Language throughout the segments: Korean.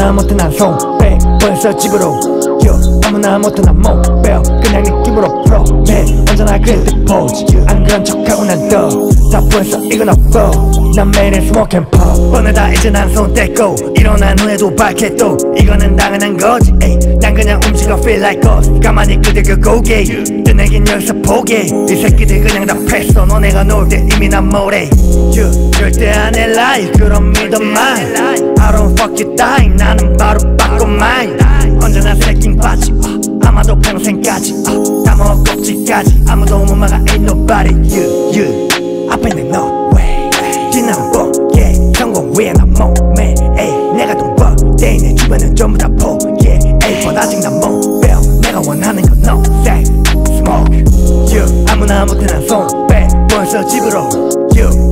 아무나 못해난 손빼 벌써 집으로 yeah. 아무나 못해난 몸 빼어 그냥 느낌으로 프로맨 언제나 그랬듯 포즈 안 그런 척하고 난또다 벌써 이건 없어 난 매일의 스모크 앤 팝 뻔하다 이제 난 손 떼고 일어난 후에도 밝게 또 이거는 당연한 거지 에이. 난 그냥 움직여 feel like us 가만히 그대 그 고개 뜨내긴 여기서 보게 이 새끼들 그냥 다 패서 너네가 놀 때 이미 난 뭐래 절대 안 해 라이 그럼 믿어 마이 I don't fuck you die 나는 바로 바꿔 마이 언제나 새낀 바지 아마도 평생까지 다 먹어 껍질까지 아무도 못 막아 ain't nobody you you 앞에 있는 너 way 지난 번개 성공 위에 난 몸에 에이 내가 돈 버대 내 주변은 전부 다 포기해 에이 but 아직 난 못 배워 내가 원하는 건 no say smoke you 아무나 못해 난 손빼 벌써 집으로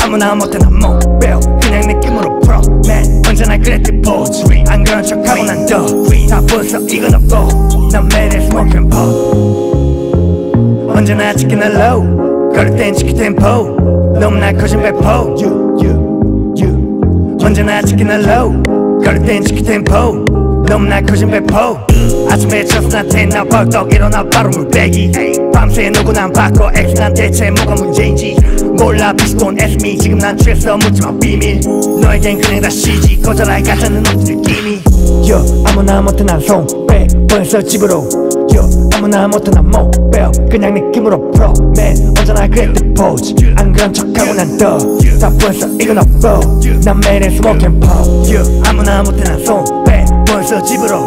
아무나 못해 난 못 배워 그냥 느낌으로 프로맨 언제나 그랬듯 보지 안 그런 척하고 난 더 다 벌써 이건 없고 난 매일의 스모크 앤 팝 언제나 치킨 날 로우 걸을 땐 치킨 템포 너무나 커진 배포 언제나 치킨 날 로우 걸을 땐 치킨 템포 너무나 커진 배포 아침에 첫순한테 나 벌떡 일어나 바로 물빼기 밤새 누구 난 바꿔 X 난 대체 뭐가 문제인지 몰라 bitch don't ask me 지금 난 취했어 묻지마 비밀 너에겐 그냥 다 CG 거절할 가짜는 없는 느낌이 아무나 못해 난 손빼 벌써 집으로 아무나 못해 난 못 빼어 그냥 느낌으로 프로맨 언제나 그랬듯 포즈 안 그런 척하고 난 더 다 벌써 이건 없어 난 매일의 스모크 앤 팝 아무나 못해 난 손빼 벌써 집으로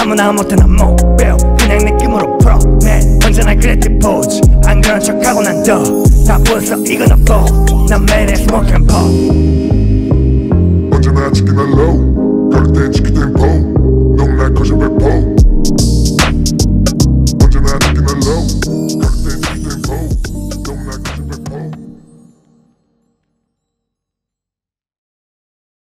아무나 못해 난 못 빼어 그냥 느낌으로 프로맨 언제나 그랬듯 포즈 안 그런 척하고 난 더 다 벌써 이건 없고 난 매일의 스모크 앤 팝 언제나 치킨 날 로우 걸을 땐 치킨 템포 너무나 커진 배포 언제나 치킨 날 로우